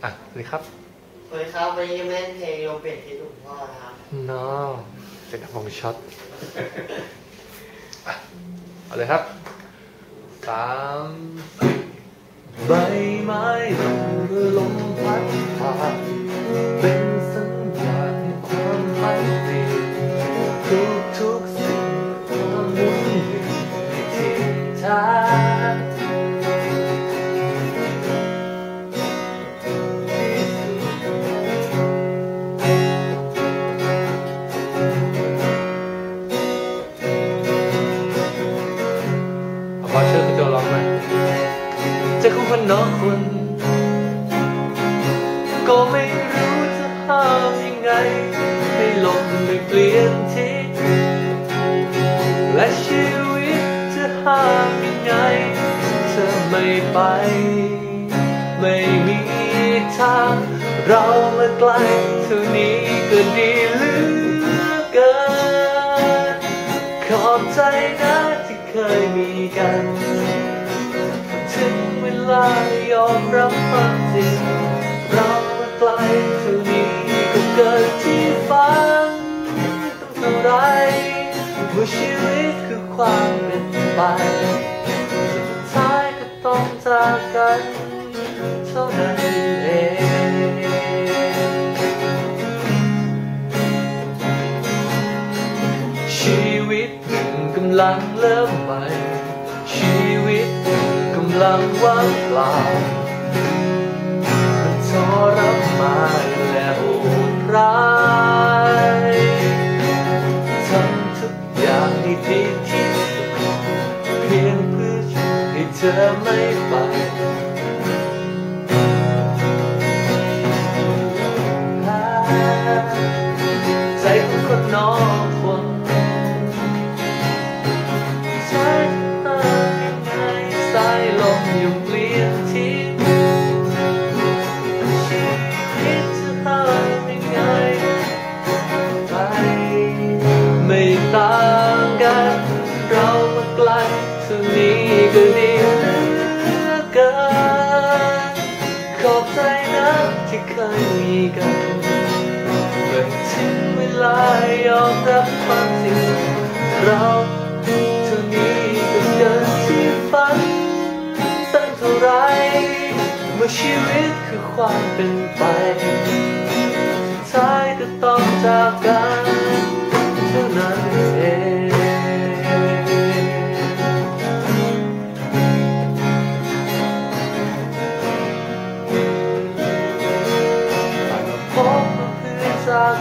สวัสดีครับวันนี้จะเล่นเพลงลมเปลี่ยนทิศหลวงพ่อนะครับน้อเป็นทองช็อตเอาเลยครับสามใบไม้ลมพัดผ่านเป็นสัญญาณความไม่ดีทุกสิ่งความมุ่งในทิศทางใจของคนนอกคนก็ไม่รู้จะห้ามยังไงให้ลมไม่เปลี่ยนทิศและชีวิตจะห้ามยังไงเธอไม่ไปไม่มีทางเรามาไกลเท่านี้ก็ดีเหลือเกินขอบใจนะที่เคยมีกันถึงเวลายอมรับความจริงเรามาไกลเท่านี้ก็เกิดที่ฝันต้องเท่าไรเมื่อชีวิตคือความเป็นไปสุดท้ายก็ต้องจากกันเท่านั้นเองชีวิตหนึ่งกำลังเริ่มใหม่ชีวิตกำลังว่างเปล่ามันทรมานและโหดร้ายทำทุกอย่างให้ดีที่สุดเพียงเพื่อช่วยให้เธอไม่ไปใจของคนนอกที่เคยมีกันเมื่อถึงเวลายอมรับความจริงเราเท่านี้ก็เกินที่ฝันตั้งเท่าไรเมื่อชีวิตคือความเป็นไปสุดท้ายก็ต้องจากกันเท่านั้นเอง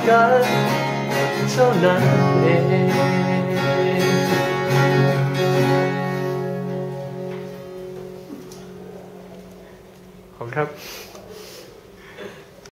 กันเท่านั้นเองขอบคุณครับ